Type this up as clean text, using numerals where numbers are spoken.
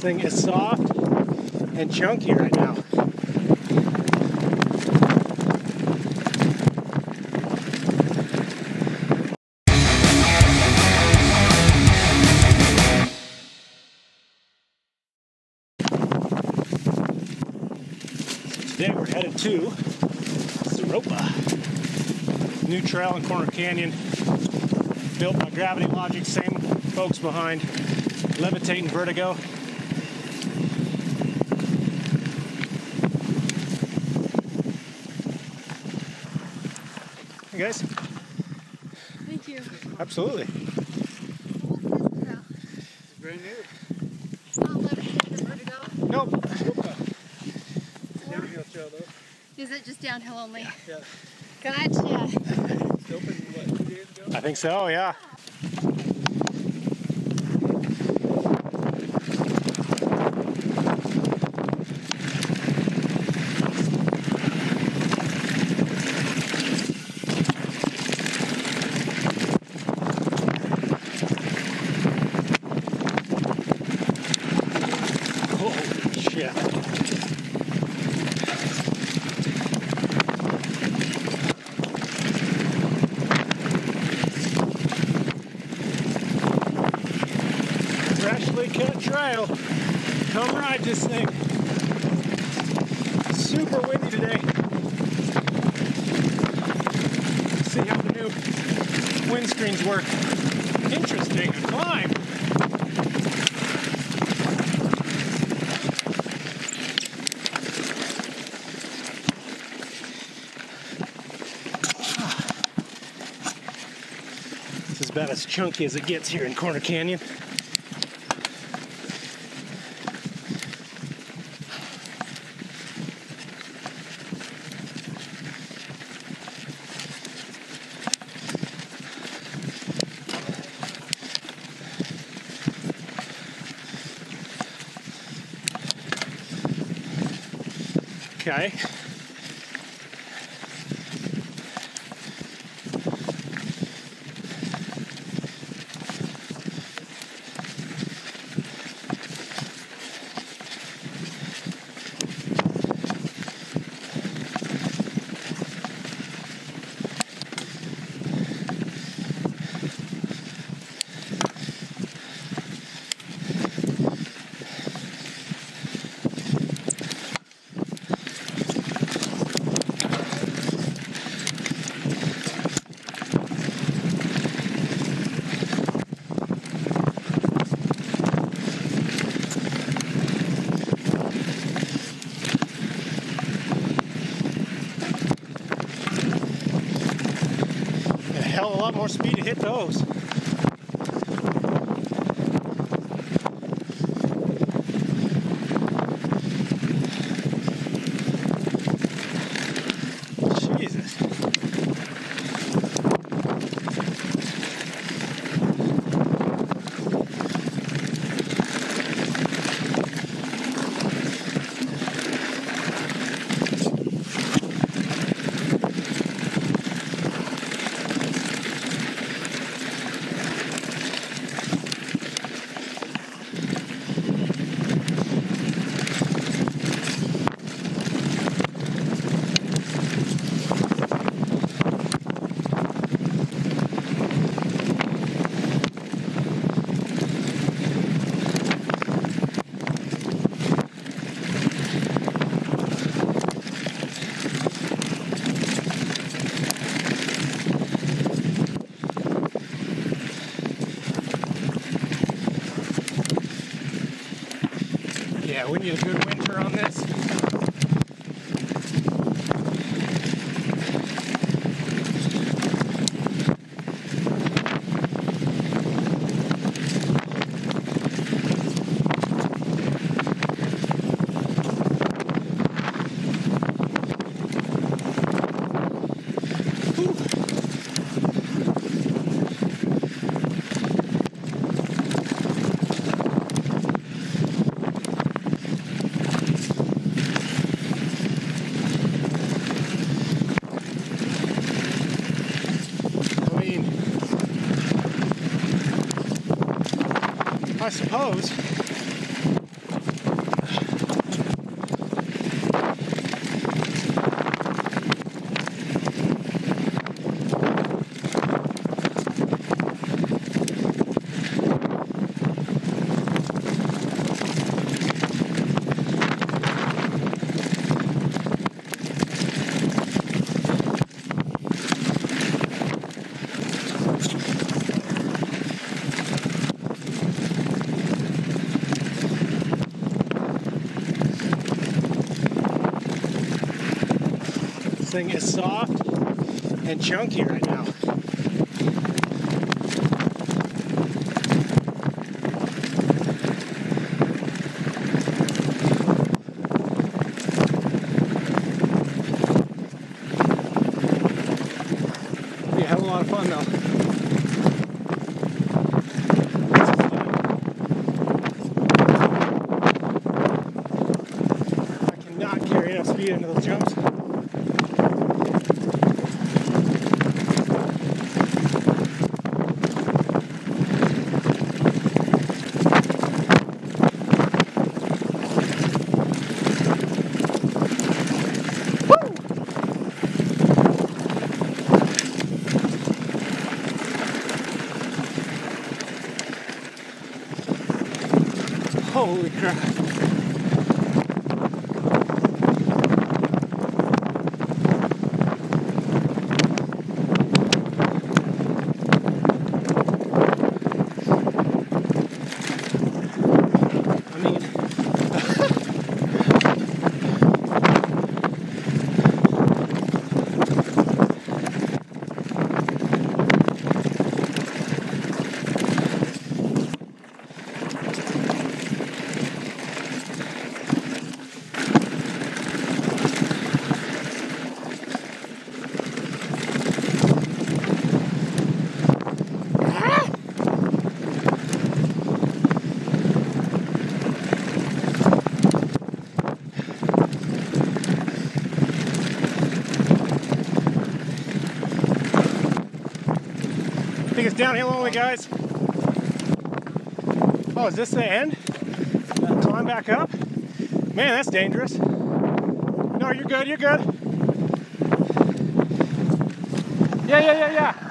This thing is soft and chunky right now. Today we're headed to Zooropa. New trail in Corner Canyon, built by Gravity Logic, same folks behind Levitate and Vertigo. Hey guys. Thank you. Absolutely. What's this trail? It's brand new. It's not Levitate and Vertigo? Nope. It's a downhill trail though. Is it just downhill only? Yeah. Gotcha. It's opened, what, 2 days ago? I think so, yeah. Freshly cut trail. Come ride this thing. Super windy today. See how the new windscreens work. Interesting climb. It's about as chunky as it gets here in Corner Canyon. Okay. Hell of a lot more speed to hit those. Jesus. Yeah, we need a good winter on this. I suppose thing is soft and chunky right now. You're having a lot of fun though. Into those jumps. Woo! Holy crap. It's downhill only, guys. Oh, is this the end? Climb back up? Man, that's dangerous. No, you're good, you're good. Yeah.